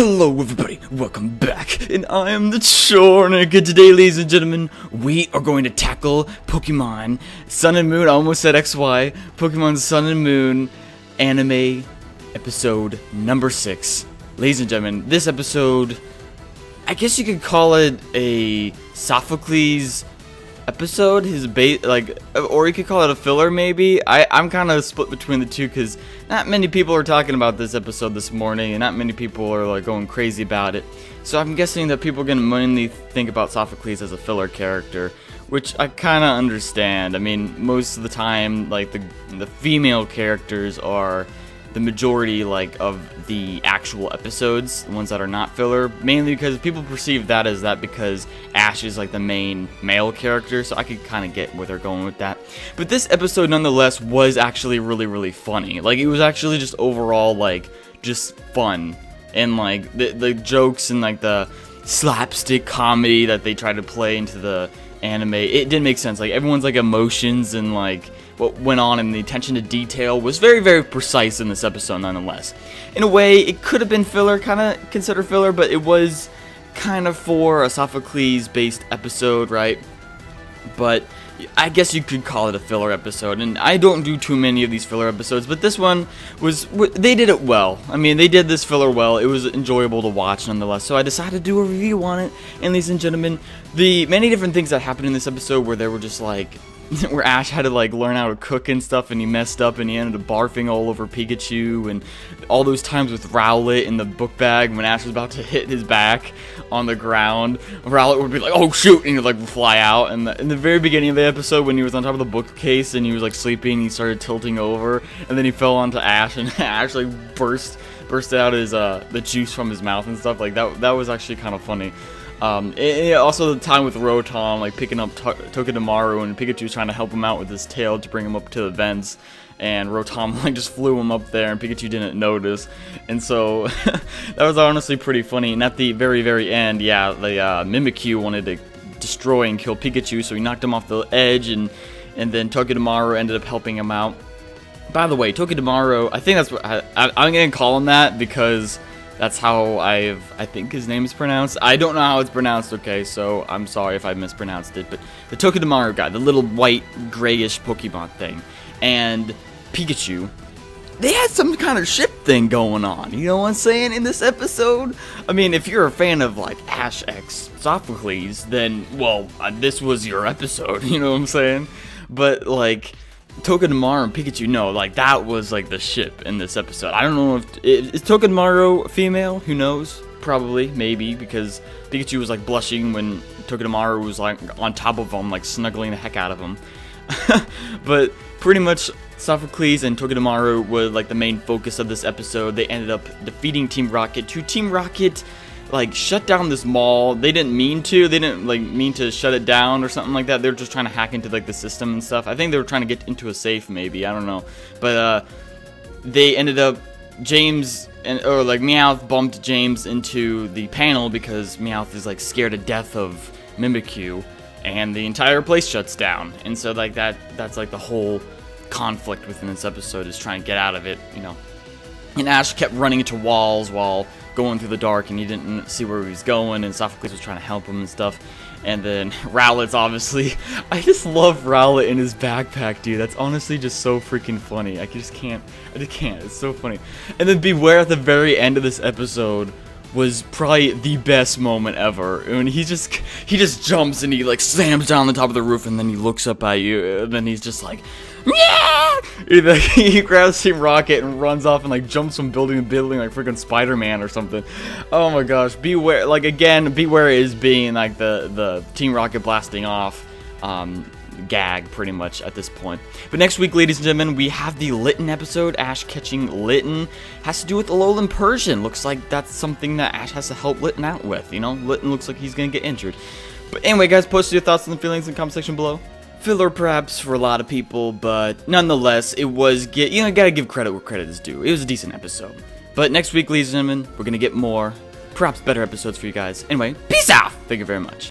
Hello everybody, welcome back, and I am the Chornick, and today, ladies and gentlemen, we are going to tackle Pokemon Sun and Moon, I almost said XY, Pokemon Sun and Moon anime episode number 6. Ladies and gentlemen, this episode, I guess you could call it a Sophocles episode, or you could call it a filler maybe. I'm kind of split between the two because not many people are talking about this episode this morning and not many people are like going crazy about it. So I'm guessing that people are going to mainly think about Sophocles as a filler character, which I kind of understand. I mean, most of the time, like the female characters are the majority of the actual episodes, the ones that are not filler, mainly because people perceive that as that because Ash is like the main male character, so I could kind of get where they're going with that. But this episode nonetheless was actually really funny. Like, it was actually just overall just fun, and the jokes and the slapstick comedy that they tried to play into the anime, it didn't make sense. Like, everyone's emotions and what went on and the attention to detail was very precise in this episode nonetheless. In a way, it could have been filler, kind of considered filler, but it was kind of for a Sophocles-based episode, right? But I guess you could call it a filler episode, and I don't do too many of these filler episodes, but this one was, they did it well. I mean, they did this filler well. It was enjoyable to watch nonetheless, so I decided to do a review on it. And ladies and gentlemen, the many different things that happened in this episode where they were just where Ash had to learn how to cook and stuff, and he messed up and he ended up barfing all over Pikachu, and all those times with Rowlet in the book bag when Ash was about to hit his back on the ground, Rowlet would be like, oh shoot, and he'd fly out. And in the very beginning of the episode, when he was on top of the bookcase and he was sleeping, he started tilting over and then he fell onto Ash, and Ash burst out his the juice from his mouth and stuff. That was actually kind of funny. And also the time with Rotom, picking up Togedemaru, and Pikachu's trying to help him out with his tail to bring him up to the vents, and Rotom just flew him up there and Pikachu didn't notice, and so that was honestly pretty funny. And at the very end, yeah, the Mimikyu wanted to destroy and kill Pikachu, so he knocked him off the edge, and then Togedemaru ended up helping him out. By the way, Togedemaru, I think that's what I'm gonna call him that, because that's how I think his name is pronounced. I don't know how it's pronounced, okay, so I'm sorry if I mispronounced it, but the Togedemaru guy, the little white, grayish Pokemon thing, and Pikachu, they had some kind of ship thing going on, you know what I'm saying, in this episode? I mean, if you're a fan of, Ash X Sophocles, then, well, this was your episode, you know what I'm saying? But, Togedemaru and Pikachu, no, that was the ship in this episode. I don't know if is Togedemaru female. Who knows? Probably, maybe, because Pikachu was blushing when Togedemaru was on top of him, snuggling the heck out of him. But pretty much, Sophocles and Togedemaru were the main focus of this episode. They ended up defeating Team Rocket. Team Rocket shut down this mall. They didn't mean to. They didn't mean to shut it down or something like that. They were just trying to hack into the system and stuff. I think they were trying to get into a safe, maybe, I don't know. But they ended up, Meowth bumped James into the panel because Meowth is scared to death of Mimikyu, and the entire place shuts down. And so that's the whole conflict within this episode, is trying to get out of it, you know. And Ash kept running into walls while going through the dark, and he didn't see where he was going, and Sophocles was trying to help him and stuff. And then Rowlet's obviously, I just love Rowlet in his backpack, dude. That's honestly just so freaking funny. I just can't. It's so funny. And then Bewear at the very end of this episode was probably the best moment ever. I mean, he just jumps and he slams down on the top of the roof, and then he looks up at you, and then he's just like, yeah! He grabs Team Rocket and runs off and jumps from building to building like freaking Spider-Man or something. Oh my gosh, Bewear, again, Bewear is being the Team Rocket blasting off gag pretty much at this point. But next week, ladies and gentlemen, we have the Litten episode. Ash catching Litten has to do with Alolan Persian. Looks like that's something that Ash has to help Litten out with, you know? Litten looks like he's gonna get injured. But anyway, guys, post your thoughts and feelings in the comment section below. Filler perhaps for a lot of people, but nonetheless, it was, you know, gotta give credit where credit is due. It was a decent episode. But next week, ladies and gentlemen, we're gonna get more, perhaps better episodes for you guys. Anyway, peace out! Thank you very much.